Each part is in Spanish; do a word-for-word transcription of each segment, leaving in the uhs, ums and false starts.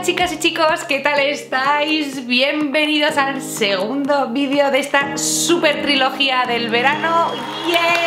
Hola chicas y chicos, ¿qué tal estáis? Bienvenidos al segundo vídeo de esta super trilogía del verano. ¡Yeah!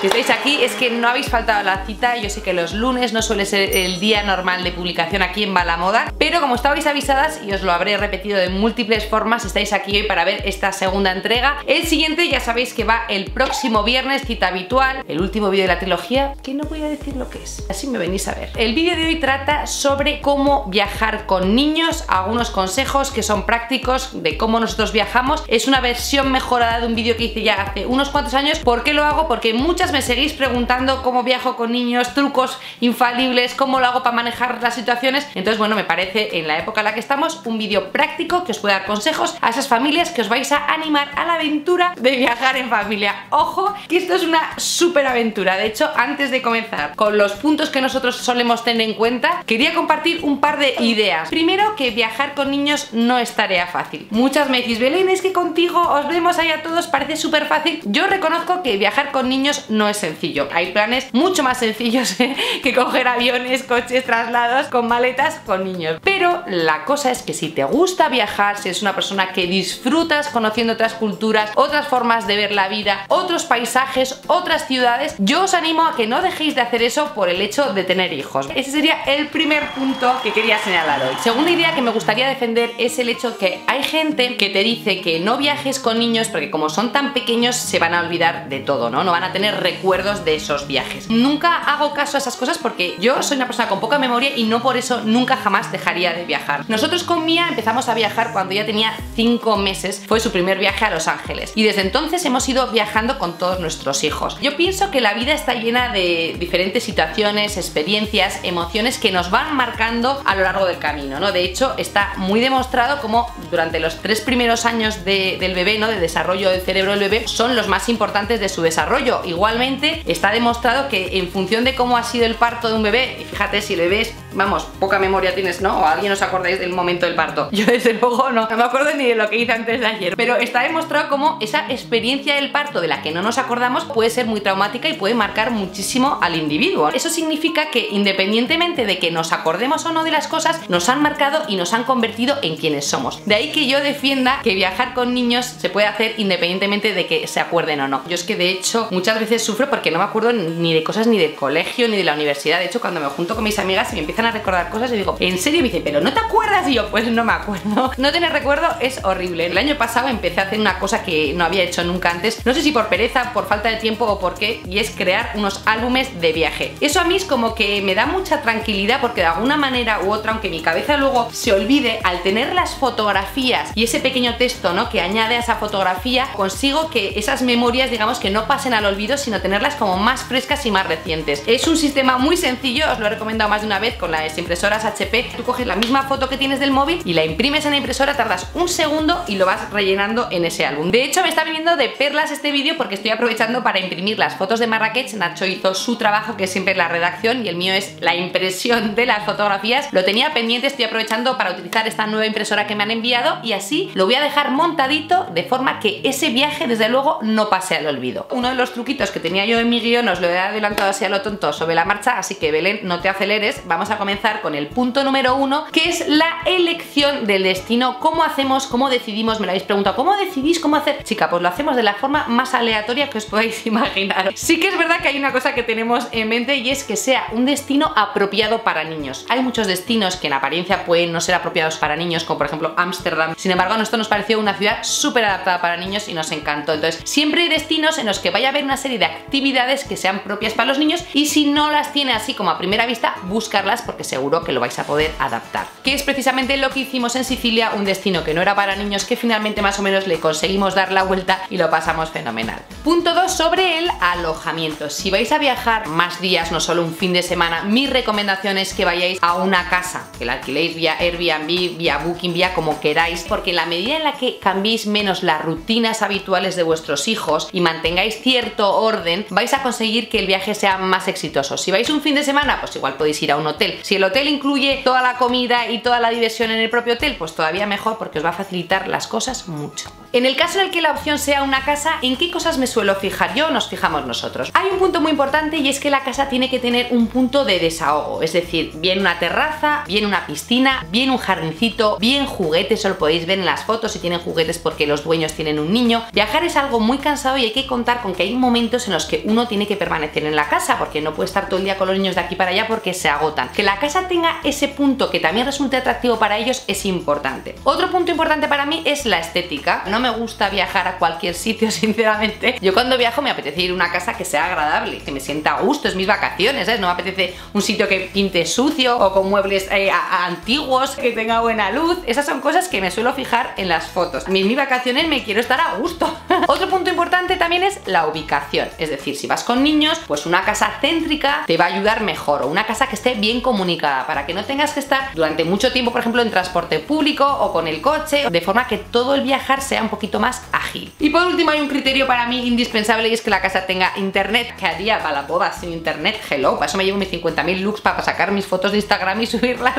Si estáis aquí es que no habéis faltado a la cita. Yo sé que los lunes no suele ser el día normal de publicación aquí en Balamoda, pero como estabais avisadas, y os lo habré repetido de múltiples formas, estáis aquí hoy para ver esta segunda entrega. El siguiente ya sabéis que va el próximo viernes, cita habitual, el último vídeo de la trilogía, que no voy a decir lo que es, así me venís a ver. El vídeo de hoy trata sobre cómo viajar con niños, algunos consejos que son prácticos de cómo nosotros viajamos. Es una versión mejorada de un vídeo que hice ya hace unos cuantos años. ¿Por qué lo hago? Porque muchas me seguís preguntando cómo viajo con niños, trucos infalibles, cómo lo hago para manejar las situaciones. Entonces, bueno, me parece en la época en la que estamos un vídeo práctico que os puede dar consejos a esas familias que os vais a animar a la aventura de viajar en familia. Ojo, que esto es una súper aventura. De hecho, antes de comenzar con los puntos que nosotros solemos tener en cuenta, quería compartir un par de ideas. Primero, que viajar con niños no es tarea fácil. Muchas me decís, Belén, es que contigo os vemos ahí a todos, parece súper fácil. Yo reconozco que viajar con niños no es sencillo. Hay planes mucho más sencillos que coger aviones, coches, traslados, con maletas, con niños. Pero la cosa es que si te gusta viajar, si eres una persona que disfrutas conociendo otras culturas, otras formas de ver la vida, otros paisajes, otras ciudades, yo os animo a que no dejéis de hacer eso por el hecho de tener hijos. Ese sería el primer punto que quería señalar hoy. Segunda idea que me gustaría defender es el hecho que hay gente que te dice que no viajes con niños porque como son tan pequeños se van a olvidar de todo, ¿no? No van a tener recuerdos de esos viajes. Nunca hago caso a esas cosas porque yo soy una persona con poca memoria y no por eso nunca jamás dejaría de viajar. Nosotros con Mía empezamos a viajar cuando ya tenía cinco meses. Fue su primer viaje a Los Ángeles y desde entonces hemos ido viajando con todos nuestros hijos. Yo pienso que la vida está llena de diferentes situaciones, experiencias, emociones que nos van marcando a lo largo del camino, ¿no? De hecho, está muy demostrado como durante los tres primeros años de, del bebé, ¿no? De desarrollo del cerebro del bebé, son los más importantes de su desarrollo. Igualmente, está demostrado que en función de cómo ha sido el parto de un bebé, y fíjate si el bebé es, vamos, poca memoria tienes, ¿no? O alguien os acordáis del momento del parto. Yo desde luego no, no me acuerdo ni de lo que hice antes de ayer. Pero está demostrado como esa experiencia del parto de la que no nos acordamos puede ser muy traumática y puede marcar muchísimo al individuo. Eso significa que independientemente de que nos acordemos o no de las cosas, nos han marcado y nos han convertido en quienes somos. De ahí que yo defienda que viajar con niños se puede hacer independientemente de que se acuerden o no. Yo es que de hecho muchas veces sufro porque no me acuerdo ni de cosas ni del colegio ni de la universidad. De hecho, cuando me junto con mis amigas y me empiezan a recordar cosas y digo, ¿en serio? Y me dicen, ¿pero no te acuerdas? Y yo, pues no me acuerdo. No tener recuerdo es horrible. El año pasado empecé a hacer una cosa que no había hecho nunca antes. No sé si por pereza, por falta de tiempo o por qué, y es crear unos álbumes de viaje. Eso a mí es como que me da mucha tranquilidad porque de alguna manera u otra, aunque mi cabeza luego se olvide, al tener las fotografías y ese pequeño texto, ¿no?, que añade a esa fotografía, consigo que esas memorias, digamos, que no pasen al olvido, sino tenerlas como más frescas y más recientes. Es un sistema muy sencillo, os lo he recomendado más de una vez con las impresoras H P. Tú coges la misma foto que tienes del móvil y la imprimes en la impresora, tardas un segundo y lo vas rellenando en ese álbum. De hecho, me está viniendo de perlas este vídeo porque estoy aprovechando para imprimir las fotos de Marrakech. Nacho hizo su trabajo, que es siempre la redacción, y el mío es la impresión de las fotografías. Lo tenía pendiente, estoy aprovechando para utilizar esta nueva impresora que me han enviado y así lo voy a dejar montadito de forma que ese viaje, desde luego, no pase al olvido. Uno de los truquitos que tenía yo en mi guión os lo he adelantado así a lo tonto sobre la marcha, así que Belén, no te aceleres. Vamos a comenzar con el punto número uno, que es la elección del destino. ¿Cómo hacemos? ¿Cómo decidimos? Me lo habéis preguntado, ¿cómo decidís cómo hacer? Chica, pues lo hacemos de la forma más aleatoria que os podáis imaginar. Sí que es verdad que hay una cosa que tenemos en mente y es que sea un destino apropiado para niños. Hay muchos destinos que en apariencia pueden no ser apropiados para niños, como por ejemplo Ámsterdam. Sin embargo, a nosotros nos pareció una ciudad súper adaptada para niños y nos encantó. Entonces, siempre hay destinos en los que vaya a haber una serie de actividades que sean propias para los niños y si no las tiene así como a primera vista, buscarlas porque seguro que lo vais a poder adaptar. Que es precisamente lo que hicimos en Sicilia, un destino que no era para niños, que finalmente más o menos le conseguimos dar la vuelta y lo pasamos fenomenal. Punto dos, sobre el alojamiento. Si vais a viajar más días, no solo un fin de semana, mi recomendación es que vayáis a una casa, que la alquiléis vía Airbnb, vía Booking, vía como queráis, porque en la medida en la que cambiéis menos las rutinas habituales de vuestros hijos y mantengáis cierto orden, vais a conseguir que el viaje sea más exitoso. Si vais un fin de semana, pues igual podéis ir a un hotel, Si el hotel incluye toda la comida y toda la diversión en el propio hotel, pues todavía mejor, porque os va a facilitar las cosas mucho. En el caso en el que la opción sea una casa, ¿en qué cosas me suelo fijar yo o nos fijamos nosotros? Hay un punto muy importante, y es que la casa tiene que tener un punto de desahogo, es decir, bien una terraza, bien una piscina, bien un jardincito, bien juguetes, eso lo podéis ver en las fotos si tienen juguetes porque los dueños tienen un niño. Viajar es algo muy cansado y hay que contar con que hay momentos en los que uno tiene que permanecer en la casa porque no puede estar todo el día con los niños de aquí para allá porque se agotan. Que la casa tenga ese punto que también resulte atractivo para ellos es importante. Otro punto importante para mí es la estética. No me gusta viajar a cualquier sitio, sinceramente. Yo cuando viajo me apetece ir a una casa que sea agradable, que me sienta a gusto, es mis vacaciones, ¿sabes? No me apetece un sitio que pinte sucio o con muebles eh, a, a antiguos, que tenga buena luz. Esas son cosas que me suelo fijar en las fotos. En mis vacaciones me quiero estar a gusto. Otro punto importante también es la ubicación, es decir, si vas con niños, pues una casa céntrica te va a ayudar mejor, o una casa que esté bien comunicada, para que no tengas que estar durante mucho tiempo, por ejemplo, en transporte público o con el coche, de forma que todo el viajar sea un poquito más ágil. Y por último hay un criterio para mí indispensable, y es que la casa tenga internet. ¿Qué haría Balamoda sin internet? Hello, para eso me llevo mis cincuenta mil looks para sacar mis fotos de Instagram y subirlas.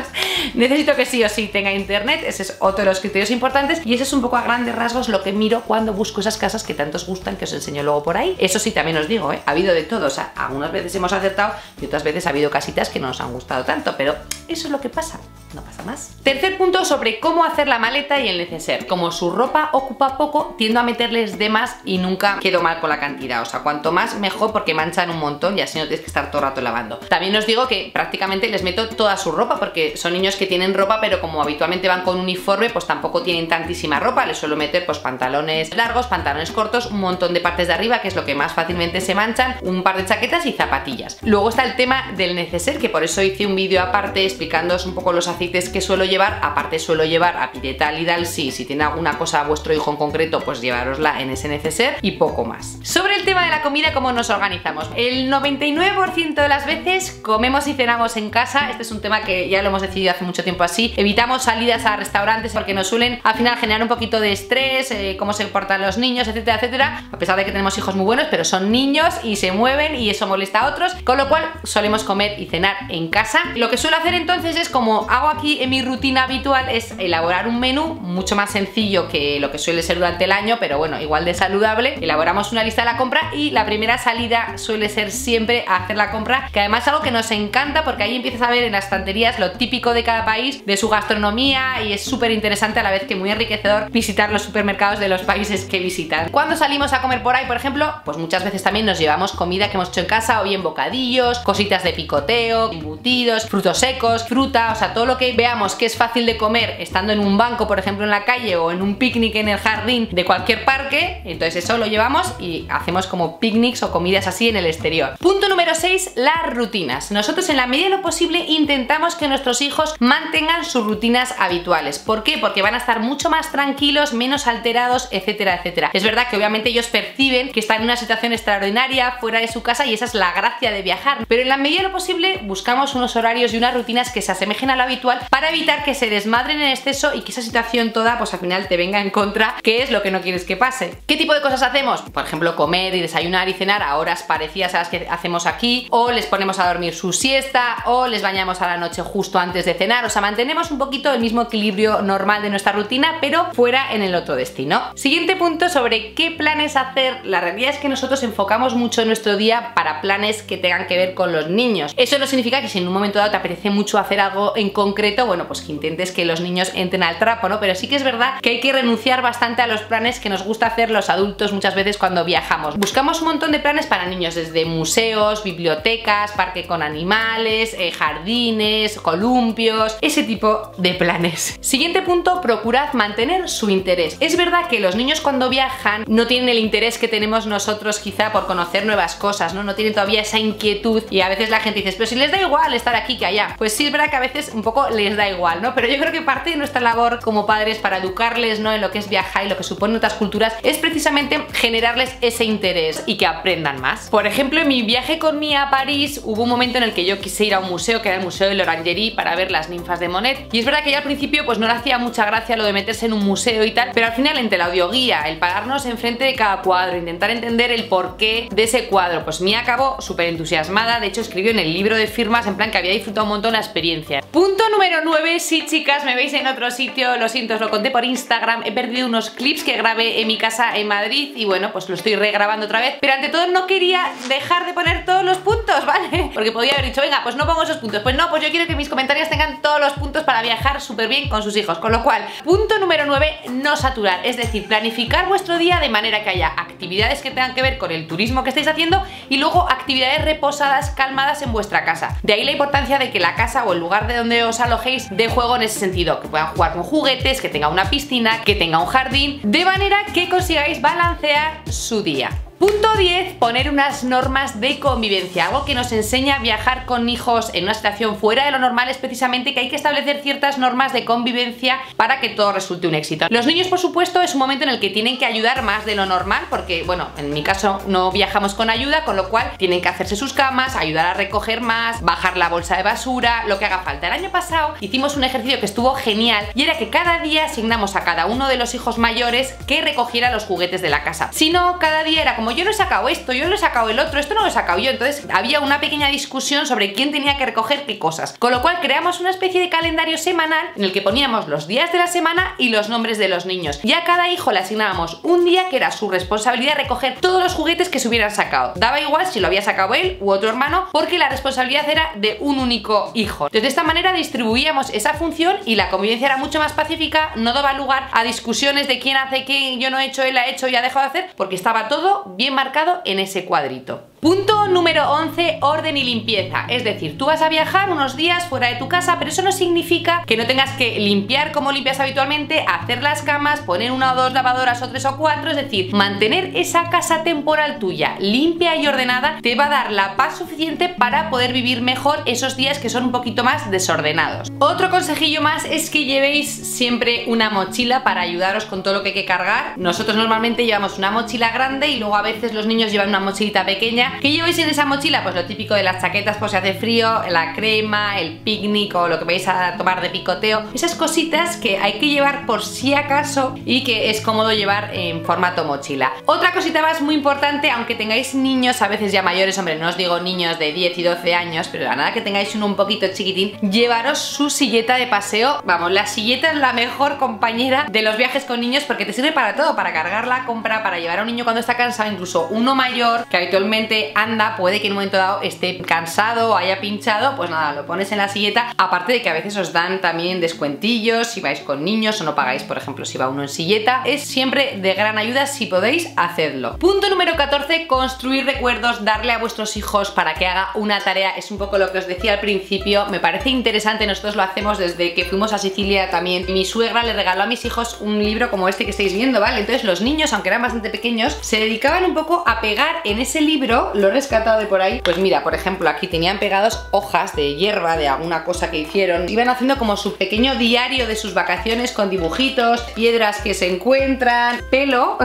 Necesito que sí o sí tenga internet, ese es otro de los criterios importantes, y ese es un poco a grandes rasgos lo que miro cuando busco esas casas que tanto os gustan, que os enseño luego por ahí. Eso sí, también os digo, ¿eh? Ha habido de todo, o sea, algunas veces hemos acertado y otras veces ha habido casitas que no nos han gustado tanto, pero eso es lo que pasa, no pasa más. Tercer punto sobre cómo hacer la maleta y el neceser. Como su ropa ocupa poco, tiendo a meterles de más y nunca quedo mal con la cantidad, o sea, cuanto más mejor porque manchan un montón y así no tienes que estar todo el rato lavando. También os digo que prácticamente les meto toda su ropa porque son niños que tienen ropa, pero como habitualmente van con uniforme, pues tampoco tienen tantísima ropa, les suelo meter pues pantalones largos, pantalones cortos, un montón de partes de arriba, que es lo que más fácilmente se manchan, un par de chaquetas y zapatillas. Luego está el tema del neceser, que por eso hice un vídeo aparte explicándoos un poco los aceites que suelo llevar. Aparte suelo llevar apiretal y dalsy, si tiene alguna cosa a vuestro hijo en concreto, pues llevarosla en ese neceser y poco más. Sobre el tema de la comida, ¿cómo nos organizamos? El noventa y nueve por ciento de las veces comemos y cenamos en casa. Este es un tema que ya lo hemos decidido hace mucho tiempo así. Evitamos salidas a restaurantes porque nos suelen al final generar un poquito de estrés, eh, cómo se portan los niños, etcétera, etcétera. A pesar de que tenemos hijos muy buenos, pero son niños y se mueven y eso molesta a otros, con lo cual solemos comer y cenar en casa. Lo que suelo hacer entonces es, como hago aquí en mi rutina habitual, es elaborar un menú mucho más sencillo que lo que suele ser durante el año, pero bueno, igual de saludable. Elaboramos una lista de la compra y la primera salida suele ser siempre a hacer la compra, que además es algo que nos encanta porque ahí empiezas a ver en las estanterías lo típico de cada país, de su gastronomía, y es súper interesante a la vez que muy enriquecedor visitar los supermercados de los países que visitan. Cuando salimos a comer por ahí, por ejemplo, pues muchas veces también nos llevamos comida que hemos hecho en casa, o bien bocadillos, cositas de picoteo, embutidos, frutos secos, fruta, o sea, todo lo que veamos que es fácil de comer estando en un banco, por ejemplo, en la calle, o en un picnic en el jardín de cualquier parque. Entonces eso lo llevamos y hacemos como picnics o comidas así en el exterior. Punto número seis, las rutinas. Nosotros en la medida de lo posible intentamos que nuestros hijos mantengan sus rutinas habituales. ¿Por qué? Porque van a estar mucho más tranquilos, menos alterados, etcétera, etcétera. Es verdad que obviamente ellos perciben que están en una situación extraordinaria fuera de su casa, y esa es la gracia de viajar, pero en la medida de lo posible buscamos unos horarios y unas rutinas que se asemejen a lo habitual para evitar que se desmadren en exceso y que esa situación toda pues al final te venga en contra, que es lo que no quieres que pase. ¿Qué tipo de cosas hacemos? Por ejemplo, comer y desayunar y cenar a horas parecidas a las que hacemos aquí, o les ponemos a dormir su siesta, o les bañamos a la noche justo antes de cenar. O sea, mantenemos un poquito el mismo equilibrio normal de nuestra rutina, pero fuera en el otro destino. Siguiente punto sobre qué planes hacer. La realidad es que nosotros enfocamos mucho nuestro día para planes que tengan que ver con los niños. Eso no significa que si en un momento dado te apetece mucho hacer algo en concreto, bueno, pues que intentes que los niños entren al trapo, ¿no? Pero sí que es verdad que hay que renunciar bastante a los planes que nos gusta hacer los adultos muchas veces cuando viajamos. Buscamos un montón de planes para niños, desde museos, bibliotecas, parque con animales, eh, jardines, columpios, ese tipo de planes. Siguiente punto, procurad mantener su interés. Es verdad que los niños cuando viajan no tienen el interés que tenemos nosotros quizá por conocer nuevas cosas, ¿no? No tienen todavía esa inquietud, y a veces la gente dice, pero si les da igual estar aquí que allá. Pues sí, es verdad que a veces un poco les da igual, ¿no? Pero yo creo que parte de nuestra labor como padres para educarles, ¿no?, en lo que es viajar y lo que suponen otras culturas, es precisamente generarles ese interés y que aprendan más. Por ejemplo, en mi viaje con Mía a París hubo un momento en el que yo quise ir a un museo, que era el museo de Orangería, para ver las ninfas de Monet, y es verdad que ya al principio pues no le hacía mucha gracia lo de meterse en un museo y tal, pero al final entre la audioguía, el pararnos pararnos enfrente de cada cuadro, intentar entender el porqué de ese cuadro. Pues Mía acabó súper entusiasmada, de hecho escribió en el libro de firmas en plan que había disfrutado un montón la experiencia. Punto número nueve, sí chicas, me veis en otro sitio, lo siento, os lo conté por Instagram, he perdido unos clips que grabé en mi casa en Madrid y bueno, pues lo estoy regrabando otra vez, pero ante todo no quería dejar de poner todos los puntos, ¿vale? Porque podía haber dicho, venga, pues no pongo esos puntos, pues no, pues yo quiero que mis comentarios tengan todos los puntos para viajar súper bien con sus hijos, con lo cual, punto número nueve, no saturar, es decir, planificar vuestro día de manera que haya actividades que tengan que ver con el turismo que estáis haciendo y luego actividades reposadas, calmadas en vuestra casa. De ahí la importancia de que la casa o el lugar de donde os alojéis dé juego en ese sentido, que puedan jugar con juguetes, que tenga una piscina, que tenga un jardín, de manera que consigáis balancear su día. Punto diez, poner unas normas de convivencia, algo que nos enseña a viajar con hijos en una situación fuera de lo normal es precisamente que hay que establecer ciertas normas de convivencia para que todo resulte un éxito. Los niños, por supuesto, es un momento en el que tienen que ayudar más de lo normal porque, bueno, en mi caso no viajamos con ayuda, con lo cual tienen que hacerse sus camas, ayudar a recoger más, bajar la bolsa de basura, lo que haga falta. El año pasado hicimos un ejercicio que estuvo genial y era que cada día asignamos a cada uno de los hijos mayores que recogiera los juguetes de la casa. Si no, cada día era como yo lo he sacado esto, yo lo he sacado el otro, esto no lo he sacado yo, entonces había una pequeña discusión sobre quién tenía que recoger qué cosas, con lo cual creamos una especie de calendario semanal en el que poníamos los días de la semana y los nombres de los niños y a cada hijo le asignábamos un día que era su responsabilidad recoger todos los juguetes que se hubieran sacado, daba igual si lo había sacado él u otro hermano porque la responsabilidad era de un único hijo. Entonces de esta manera distribuíamos esa función y la convivencia era mucho más pacífica, no daba lugar a discusiones de quién hace qué, yo no he hecho, él ha hecho y ha dejado de hacer, porque estaba todo bien bien marcado en ese cuadrito. Punto número once, orden y limpieza. Es decir, tú vas a viajar unos días fuera de tu casa, pero eso no significa que no tengas que limpiar como limpias habitualmente, hacer las camas, poner una o dos lavadoras o tres o cuatro, es decir, mantener esa casa temporal tuya limpia y ordenada te va a dar la paz suficiente para poder vivir mejor esos días que son un poquito más desordenados. Otro consejillo más es que llevéis siempre una mochila para ayudaros con todo lo que hay que cargar. Nosotros normalmente llevamos una mochila grande y luego a veces los niños llevan una mochilita pequeña. ¿Qué lleváis en esa mochila? Pues lo típico de las chaquetas por si hace frío, la crema, el picnic o lo que vais a tomar de picoteo. Esas cositas que hay que llevar por si acaso y que es cómodo llevar en formato mochila. Otra cosita más muy importante, aunque tengáis niños a veces ya mayores, hombre, no os digo niños de diez y doce años, pero a nada que tengáis uno un poquito chiquitín, llevaros su silleta de paseo. Vamos, la silleta es la mejor compañera de los viajes con niños porque te sirve para todo, para cargar la compra, para llevar a un niño cuando está cansado, incluso uno mayor que habitualmente anda, puede que en un momento dado esté cansado o haya pinchado, pues nada, lo pones en la silleta, aparte de que a veces os dan también descuentillos si vais con niños o no pagáis, por ejemplo, si va uno en silleta. Es siempre de gran ayuda, si podéis, hacedlo. Punto número catorce, construir recuerdos, darle a vuestros hijos para que haga una tarea, es un poco lo que os decía al principio, me parece interesante, nosotros lo hacemos desde que fuimos a Sicilia también, mi suegra le regaló a mis hijos un libro como este que estáis viendo, ¿vale? Entonces los niños, aunque eran bastante pequeños, se dedicaban un poco a pegar en ese libro. Lo he rescatado de por ahí, pues mira, por ejemplo aquí tenían pegados hojas de hierba de alguna cosa que hicieron, iban haciendo como su pequeño diario de sus vacaciones con dibujitos, piedras que se encuentran, pelo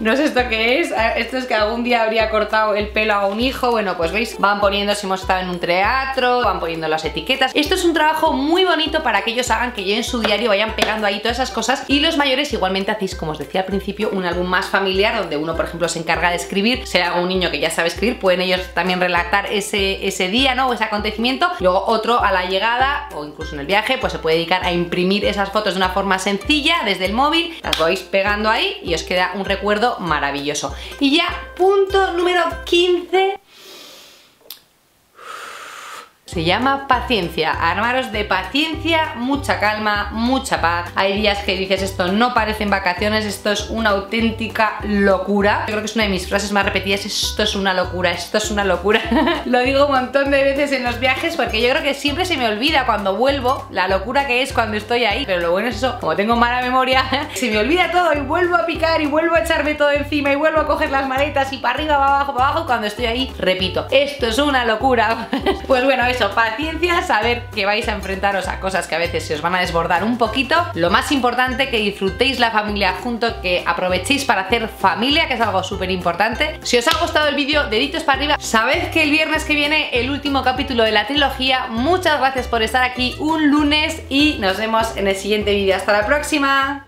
no sé esto qué es, esto es que algún día habría cortado el pelo a un hijo, bueno pues veis, van poniendo si hemos estado en un teatro, van poniendo las etiquetas, esto es un trabajo muy bonito para que ellos hagan, que lleven su diario, vayan pegando ahí todas esas cosas y los mayores igualmente hacéis, como os decía al principio, un álbum más familiar donde uno por ejemplo se encarga de escribir, sea un niño que ya sabe escribir, pueden ellos también relatar ese, ese día, ¿no? O ese acontecimiento. Luego otro a la llegada o incluso en el viaje, pues se puede dedicar a imprimir esas fotos de una forma sencilla desde el móvil, las vais pegando ahí y os queda un recuerdo maravilloso. Y ya, punto número quince. Se llama paciencia, armaros de paciencia, mucha calma, mucha paz. Hay días que dices esto no parecen vacaciones, esto es una auténtica locura. Yo creo que es una de mis frases más repetidas, esto es una locura, esto es una locura. Lo digo un montón de veces en los viajes porque yo creo que siempre se me olvida cuando vuelvo la locura que es cuando estoy ahí. Pero lo bueno es eso, como tengo mala memoria, se me olvida todo y vuelvo a picar y vuelvo a echarme todo encima y vuelvo a coger las maletas y para arriba, para abajo, para abajo. Cuando estoy ahí, repito, esto es una locura. Pues bueno, es paciencia, saber que vais a enfrentaros a cosas que a veces se os van a desbordar un poquito, lo más importante que disfrutéis la familia junto, que aprovechéis para hacer familia, que es algo súper importante. Si os ha gustado el vídeo, deditos para arriba, sabed que el viernes que viene el último capítulo de la trilogía. Muchas gracias por estar aquí un lunes y nos vemos en el siguiente vídeo, hasta la próxima.